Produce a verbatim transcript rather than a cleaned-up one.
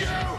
you.